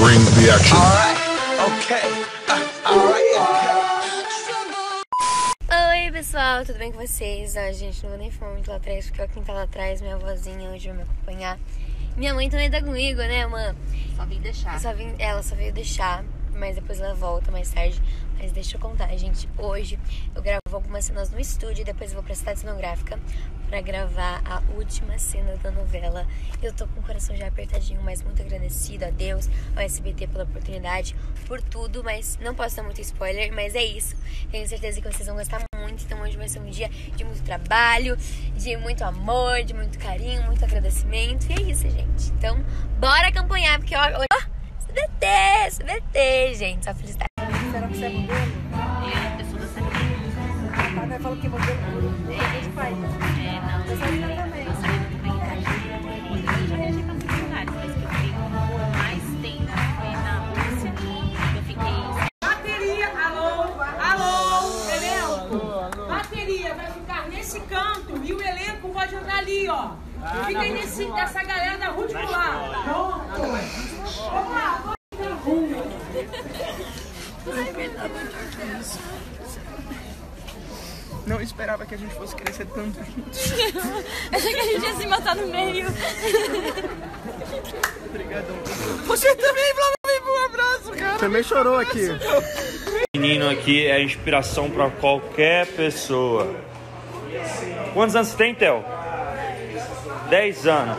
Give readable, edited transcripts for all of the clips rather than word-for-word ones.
brings the action. Oi, pessoal, tudo bem com vocês? Ah, gente, não vou nem falar muito lá atrás, porque ó, quem tá lá atrás, minha avózinha, hoje vai me acompanhar. Minha mãe também tá comigo, né, mãe? Só vim deixar. Ela só veio deixar, mas depois ela volta mais tarde. Mas deixa eu contar, gente. Hoje eu gravo algumas cenas no estúdio e depois eu vou pra cidade cenográfica pra gravar a última cena da novela. Eu tô com o coração já apertadinho, mas muito agradecida a Deus, ao SBT pela oportunidade, por tudo, mas não posso dar muito spoiler, mas é isso. Tenho certeza que vocês vão gostar muito, então hoje vai ser um dia de muito trabalho, de muito amor, de muito carinho, muito agradecimento, e é isso, gente. Então, bora acompanhar, porque ó, SBT, gente, só felicidade. Será que você é modelo? Eu sou da CBT. Tá, mas fala que modelo é a gente faz. É, não. Você é também. Eu sou também. Eu já viajei pra secundária, mas que eu fiquei mais tempo foi na Rússia. Eu fiquei. Bateria, alô, alô, elenco. Bateria vai ficar nesse canto e o elenco pode andar ali, ó. Eu fiquei nessa galera da Rússia lá. Vamos lá, vamos. Não esperava que a gente fosse crescer tanto juntos. Achei que a gente ia se matar no meio. Obrigadão. Você também, Flávio, um abraço, cara. Também chorou aqui. O menino aqui é inspiração pra qualquer pessoa. Quantos anos você tem, Theo? 10 anos.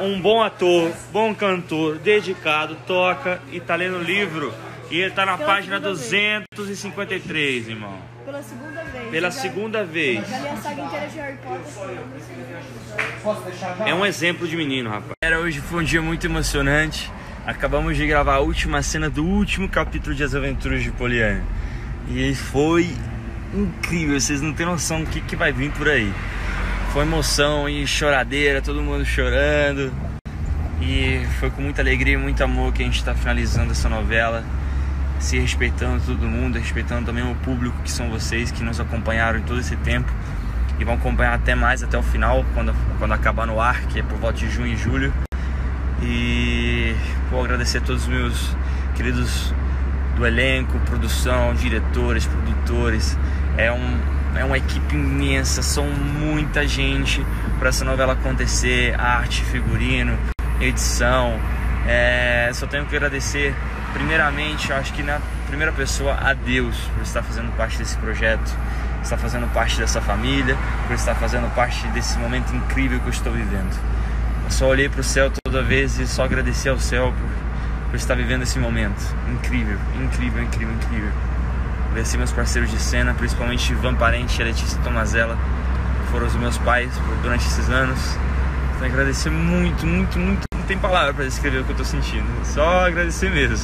Um bom ator, bom cantor, dedicado, toca e tá lendo livro. E ele tá na página 253, irmão. Pela segunda vez. Já li a saga inteira de Harry Potter. É um exemplo de menino, rapaz. Hoje foi um dia muito emocionante. Acabamos de gravar a última cena do último capítulo de As Aventuras de Poliana. E foi incrível, vocês não têm noção do que vai vir por aí. Foi emoção e choradeira, todo mundo chorando. E foi com muita alegria e muito amor que a gente tá finalizando essa novela, se respeitando todo mundo, respeitando também o público, que são vocês que nos acompanharam em todo esse tempo e vão acompanhar até mais, até o final, quando acabar no ar, que é por volta de junho e julho. E vou agradecer a todos os meus queridos do elenco, produção, diretores, produtores. É uma equipe imensa, são muita gente para essa novela acontecer, arte, figurino, edição. Só tenho que agradecer primeiramente, acho que na primeira pessoa, a Deus por estar fazendo parte desse projeto, por estar fazendo parte dessa família, por estar fazendo parte desse momento incrível que eu estou vivendo. Eu só olhei para o céu toda vez e só agradeci ao céu por estar vivendo esse momento incrível, incrível, incrível, incrível. Agradecer meus parceiros de cena, principalmente Ivan Parente e Letícia Tomazella, que foram os meus pais durante esses anos. Então, agradecer muito, muito, muito. Não tem palavra pra descrever o que eu tô sentindo. Só agradecer mesmo.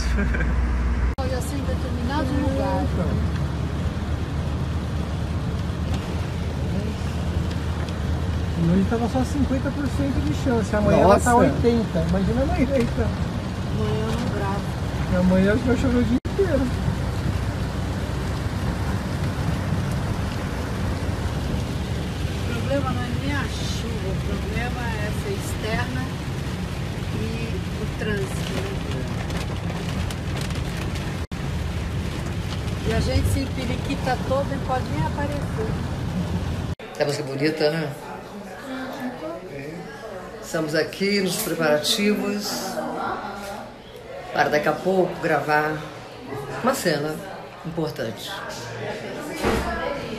Olha, assim, em determinado lugar. Hoje tava só 50% de chance. Amanhã ela tá 80%. Imagina amanhã, então. Amanhã eu não gravo. Amanhã acho que vai chover o dia inteiro. O problema não é nem a chuva, o problema é essa externa e o trânsito. Né? E a gente se empiriquita toda e pode nem aparecer. É música bonita, né? Estamos aqui nos preparativos para daqui a pouco gravar uma cena importante.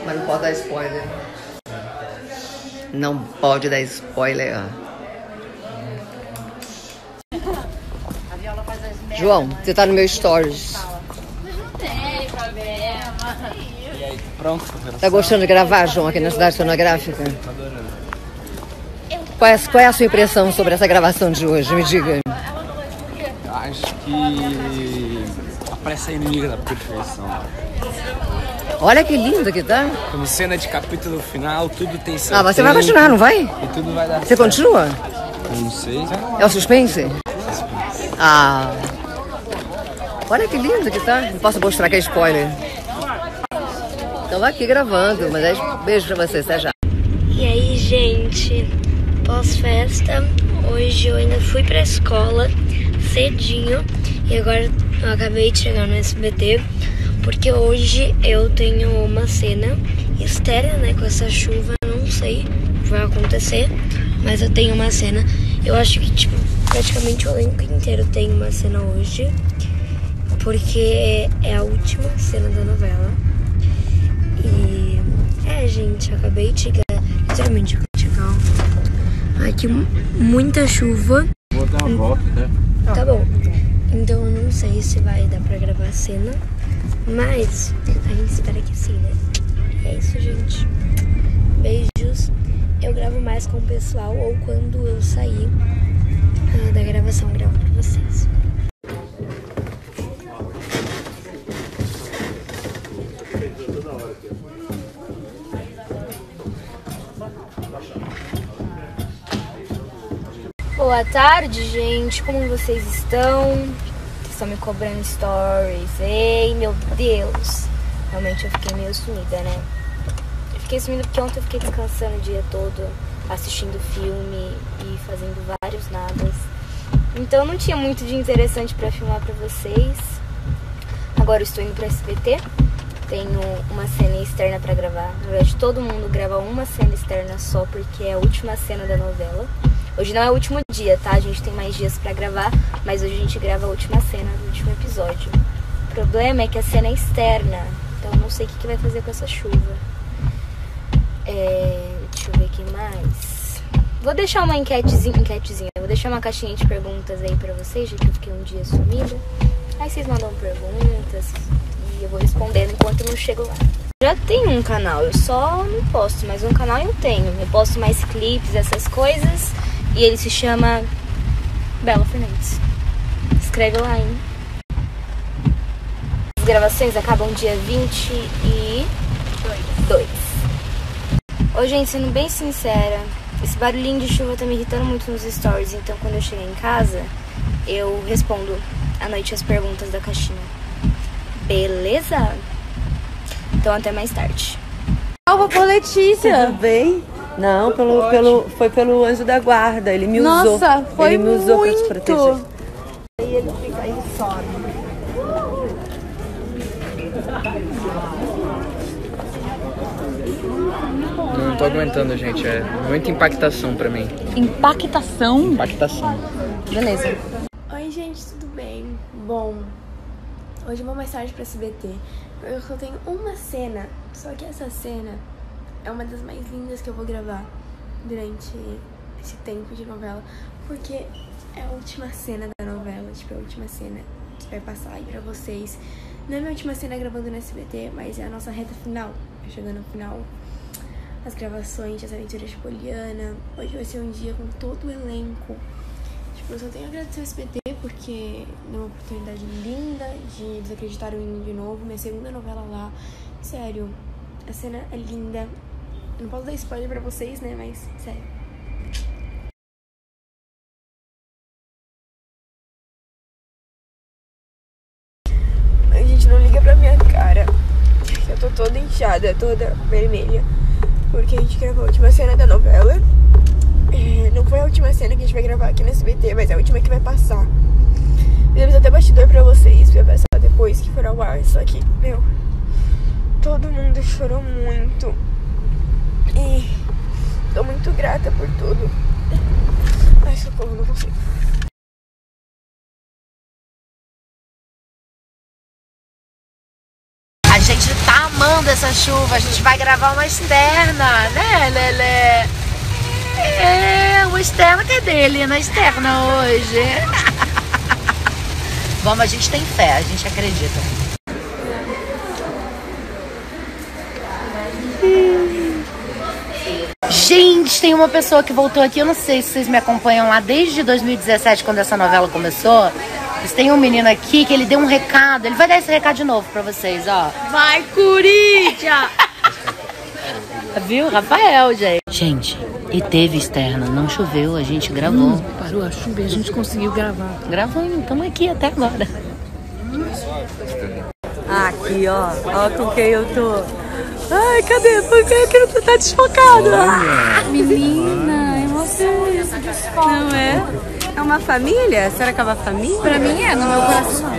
Mas não pode dar spoiler. Não pode dar spoiler. A Viola faz as merdas. João, você tá no meu stories. Mas não tem problema. E aí, pronto? Tá gostando de gravar, João, aqui na cidade cenográfica? Tô adorando. Qual é a sua impressão sobre essa gravação de hoje? Me diga. Eu acho que a pressa é inimiga da perfeição. Olha que lindo que tá. Como cena de capítulo final, tudo tem seu tempo. Mas você vai continuar, não vai? E tudo vai dar certo. Você continua? Eu não sei. É o suspense? Olha que lindo que tá. Não posso mostrar que é spoiler. Estamos aqui gravando, mas é beijo pra vocês, até já. E aí, gente, pós-festa, hoje eu ainda fui pra escola cedinho. E agora eu acabei de chegar no SBT, porque hoje eu tenho uma cena estéreo, né? Com essa chuva, não sei o que vai acontecer, mas eu tenho uma cena. Eu acho que, tipo, praticamente o elenco inteiro tem uma cena hoje, porque é a última cena da novela. E... é, gente, eu acabei de chegar. Literalmente, aqui muita chuva. Vou dar uma volta, né? Tá bom. Então eu não sei se vai dar pra gravar a cena, mas a gente espera que sim, né? É isso, gente. Beijos. Eu gravo mais com o pessoal ou quando eu sair da gravação, eu gravo pra vocês. Boa tarde, gente. Como vocês estão? Estão me cobrando stories. Ei, meu Deus. Realmente eu fiquei meio sumida, né? Eu fiquei sumida porque ontem eu fiquei descansando o dia todo, assistindo filme e fazendo vários nadas. Então não tinha muito de interessante pra filmar pra vocês. Agora eu estou indo pra SBT. Tenho uma cena externa pra gravar. Na verdade, todo mundo grava uma cena externa só, porque é a última cena da novela. Hoje não é o último dia, tá? A gente tem mais dias pra gravar, mas hoje a gente grava a última cena do último episódio. O problema é que a cena é externa, então eu não sei o que vai fazer com essa chuva. Deixa eu ver aqui mais. Vou deixar uma enquetezinha. Vou deixar uma caixinha de perguntas aí pra vocês, já que eu fiquei um dia sumida. Aí vocês mandam perguntas e eu vou respondendo enquanto eu não chego lá. Já tenho um canal, eu só não posto, mas um canal eu tenho. Eu posto mais clipes, essas coisas. E ele se chama Bela Fernandes. Escreve lá, hein? As gravações acabam dia 22. Ô, gente, sendo bem sincera, esse barulhinho de chuva tá me irritando muito nos stories. Então, quando eu chegar em casa, eu respondo à noite as perguntas da caixinha. Beleza? Então, até mais tarde. Salva por Letícia! Tudo bem? Não, foi pelo anjo da guarda, ele me usou. Nossa, foi muito! Ele me usou pra te proteger. Aí ele fica aí e sobe. Não tô aguentando, gente, é muita impactação pra mim. Impactação? Impactação. Beleza. Oi, gente, tudo bem? Bom, hoje eu vou mais tarde pra SBT. Eu só tenho uma cena, só que essa cena... é uma das mais lindas que eu vou gravar durante esse tempo de novela, porque é a última cena da novela, tipo, é a última cena que vai passar aí pra vocês. Não é minha última cena gravando no SBT, mas é a nossa reta final, chegando ao final. As gravações, as aventuras de Poliana, hoje vai ser um dia com todo o elenco. Tipo, eu só tenho a agradecer ao SBT, porque deu uma oportunidade linda de eles acreditarem em mim de novo, minha segunda novela lá, sério, a cena é linda. Eu não posso dar spoiler pra vocês, né? Mas, sério. A gente não liga pra minha cara. Eu tô toda inchada, toda vermelha. Porque a gente gravou a última cena da novela. Não foi a última cena que a gente vai gravar aqui no SBT, mas é a última que vai passar. Fizemos até bastidor pra vocês, vai passar depois que for ao ar. Só que, meu, todo mundo chorou muito. E tô muito grata por tudo. Ai, socorro, não consigo. A gente tá amando essa chuva. A gente vai gravar uma externa, né, Lelê? É, uma externa que é dele, na externa hoje. Vamos, a gente tem fé, a gente acredita. Gente, tem uma pessoa que voltou aqui, eu não sei se vocês me acompanham lá desde 2017, quando essa novela começou. Mas tem um menino aqui que ele deu um recado, ele vai dar esse recado de novo pra vocês, ó. Vai, Corinthians! Viu? Rafael, gente. Gente, e teve externa, não choveu, a gente gravou. Parou a chuva e a gente conseguiu gravar. Gravando, estamos aqui até agora. Aqui, ó com quem eu tô. Ai, cadê? Porque eu quero estar desfocada. Menina, emoção isso, desfoca. Não é? É uma família? Será que é uma família? Pra mim é, no meu coração.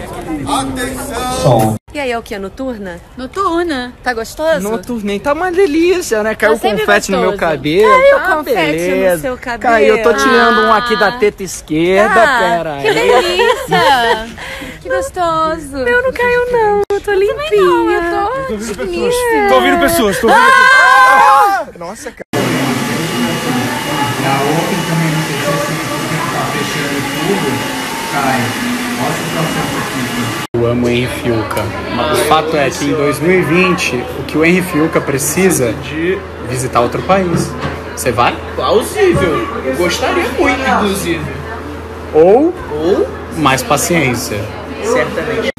Atenção! E aí, é o que? Noturna? Noturna. Tá gostoso? Noturna, tá uma delícia, né? Caiu confete no meu cabelo. Caiu confete no seu cabelo. Caiu, eu tô tirando um aqui da teta esquerda, pera aí. Que delícia! Que gostoso. Meu não caiu não, eu tô limpinha. Não, eu tô otimista. Tô ouvindo pessoas, tô ouvindo aqui. Nossa, cara. A outra também não sei se tá fechando tudo, cai. Mostra o processo aqui. Eu amo o Henry Fiuca. O fato é que em 2020, o que o Henry Fiuca precisa de visitar outro país. Você vai? Plausível. Gostaria muito, inclusive. Ou mais paciência. Certamente.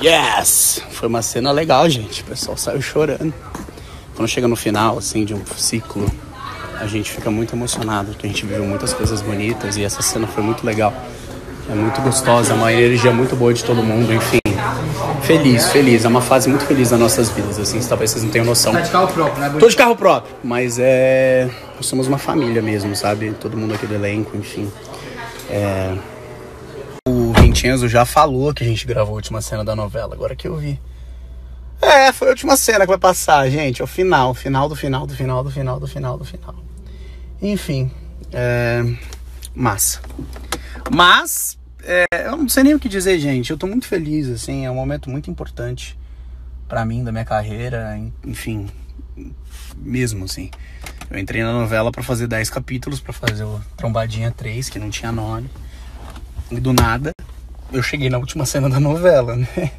Yes! Foi uma cena legal, gente. O pessoal saiu chorando. Quando chega no final, assim, de um ciclo, a gente fica muito emocionado, porque a gente viu muitas coisas bonitas e essa cena foi muito legal. É muito gostosa, uma energia muito boa de todo mundo, enfim. Feliz. É uma fase muito feliz das nossas vidas, assim, talvez vocês não tenham noção. Tá de carro próprio, né? Tô de carro próprio, mas é... Nós somos uma família mesmo, sabe? Todo mundo aqui do elenco, enfim. É... O Vincenzo já falou que a gente gravou a última cena da novela, agora que eu vi. É, foi a última cena que vai passar, gente. É o final, final. Enfim, é... massa. Mas, eu não sei nem o que dizer, gente. Eu tô muito feliz, assim. É um momento muito importante pra mim, da minha carreira. Enfim, mesmo, assim. Eu entrei na novela pra fazer 10 capítulos, pra fazer o Trombadinha 3, que não tinha nome. E do nada, eu cheguei na última cena da novela, né?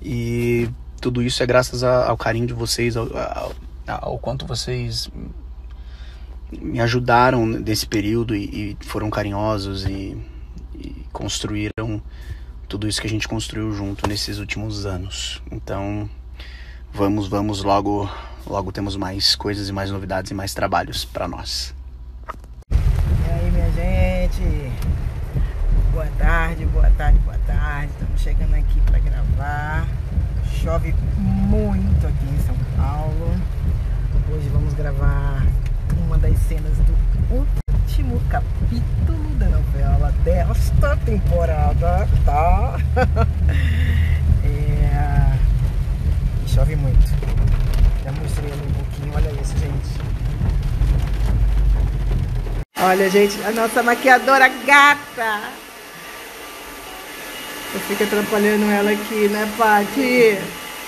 E... tudo isso é graças ao carinho de vocês, ao quanto vocês me ajudaram nesse período e foram carinhosos e construíram tudo isso que a gente construiu junto nesses últimos anos. Então, vamos logo temos mais coisas e mais novidades e mais trabalhos pra nós. E aí, minha gente, boa tarde, estamos chegando aqui pra gravar. Chove muito aqui em São Paulo. Hoje vamos gravar uma das cenas do último capítulo da novela desta temporada, tá? Chove muito. Já mostrei ali um pouquinho, olha isso, gente. Olha, gente, a nossa maquiadora gata! Eu fico atrapalhando ela aqui, né, Paty?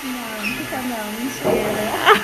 Não, não fica não, mentira.